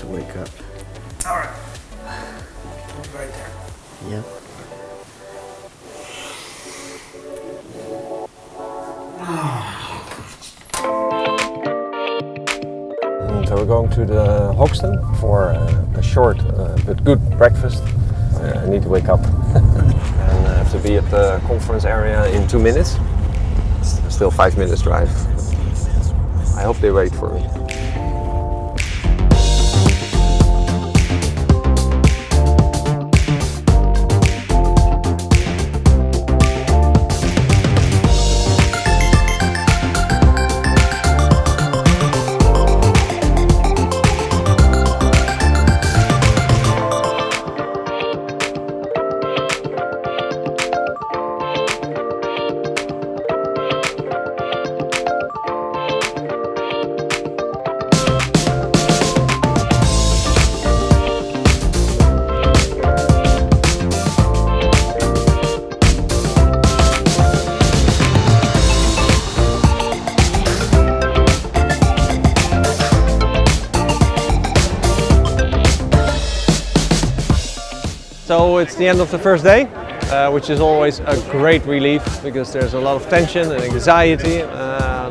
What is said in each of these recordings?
to wake up. All right. Right there. Yep. So we're going to the Hoxton for a short but good breakfast. I need to wake up and I have to be at the conference area in 2 minutes. It's still 5 minutes drive. I hope they wait for me. So it's the end of the first day, which is always a great relief because there's a lot of tension and anxiety.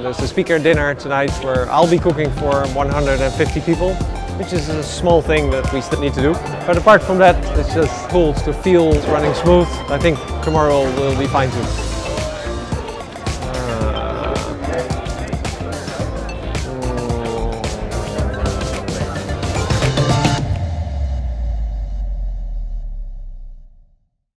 There's the speaker dinner tonight where I'll be cooking for 150 people, which is a small thing that we still need to do. But apart from that, it's just cool to feel running smooth. I think tomorrow will be fine too.